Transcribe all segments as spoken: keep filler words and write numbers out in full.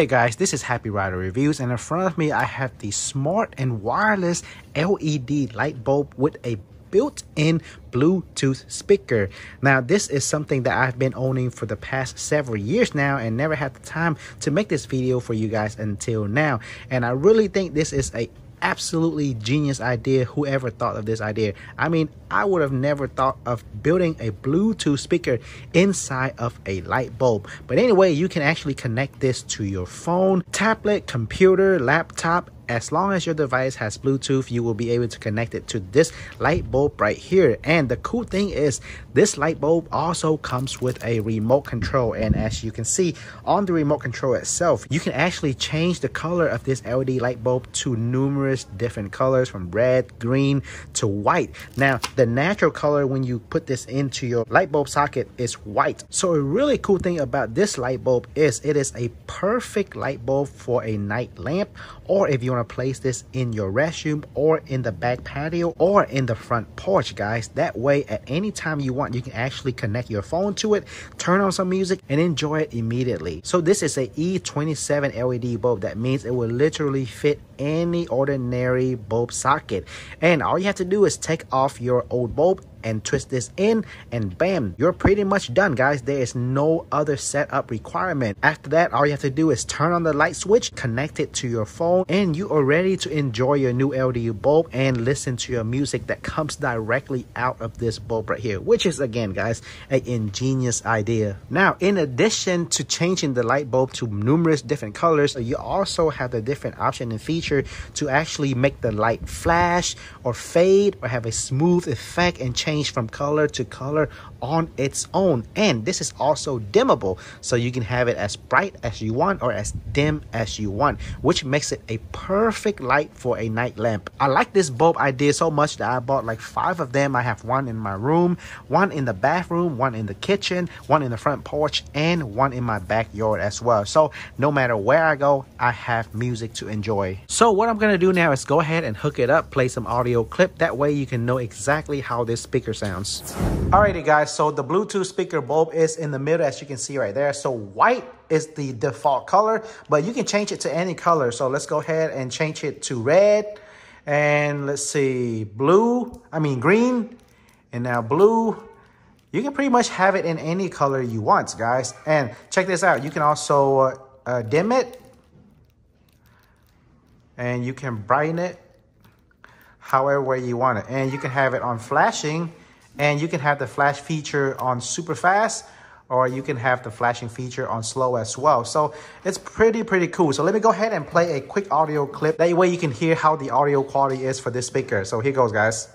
Hey guys, this is Happy Rider Reviews, and in front of me I have the smart and wireless L E D light bulb with a built-in Bluetooth speaker. Now this is something that I've been owning for the past several years now and never had the time to make this video for you guys until now, and I really think this is a absolutely genius idea. Whoever thought of this idea, I mean, I would have never thought of building a Bluetooth speaker inside of a light bulb. But anyway, you can actually connect this to your phone, tablet, computer, laptop. As long as your device has Bluetooth, you will be able to connect it to this light bulb right here. And the cool thing is this light bulb also comes with a remote control. And as you can see on the remote control itself, you can actually change the color of this L E D light bulb to numerous different colors, from red, green to white. Now, the natural color when you put this into your light bulb socket is white. So a really cool thing about this light bulb is it is a perfect light bulb for a night lamp, or if you want to place this in your restroom or in the back patio or in the front porch, guys. That way, at any time you want, you can actually connect your phone to it, turn on some music, and enjoy it immediately. So this is a E twenty-seven L E D bulb. That means it will literally fit any ordinary bulb socket, and all you have to do is take off your old bulb and twist this in, and bam, you're pretty much done, guys. There is no other setup requirement. After that, all you have to do is turn on the light switch, connect it to your phone, and you are ready to enjoy your new L E D bulb and listen to your music that comes directly out of this bulb right here, which is, again, guys, an ingenious idea. Now, in addition to changing the light bulb to numerous different colors, you also have the different option and feature to actually make the light flash or fade or have a smooth effect and change from color to color on its own. And this is also dimmable, so you can have it as bright as you want or as dim as you want, which makes it a perfect light for a night lamp. I like this bulb idea so much that I bought like five of them. I have one in my room, one in the bathroom, one in the kitchen, one in the front porch, and one in my backyard as well. So no matter where I go, I have music to enjoy. So what I'm gonna do now is go ahead and hook it up, play some audio clip. That way you can know exactly how this speaker sounds. Alrighty guys, so the Bluetooth speaker bulb is in the middle, as you can see right there. So white is the default color, but you can change it to any color. So let's go ahead and change it to red, and let's see, blue, I mean green, and now blue. You can pretty much have it in any color you want, guys. And check this out, you can also uh, uh, dim it, and you can brighten it however way you want it. And you can have it on flashing, and you can have the flash feature on super fast, or you can have the flashing feature on slow as well. So it's pretty, pretty cool. So let me go ahead and play a quick audio clip. That way you can hear how the audio quality is for this speaker. So here goes, guys.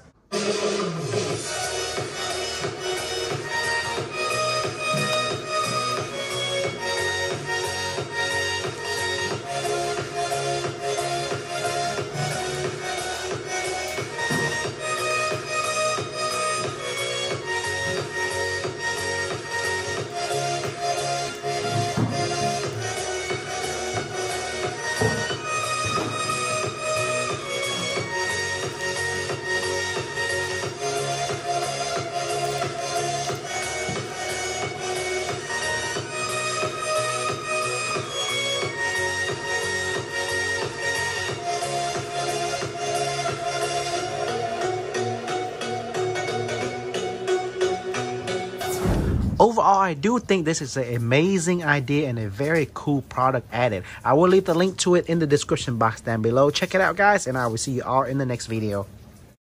Overall, I do think this is an amazing idea and a very cool product added. I will leave the link to it in the description box down below. Check it out, guys, and I will see you all in the next video.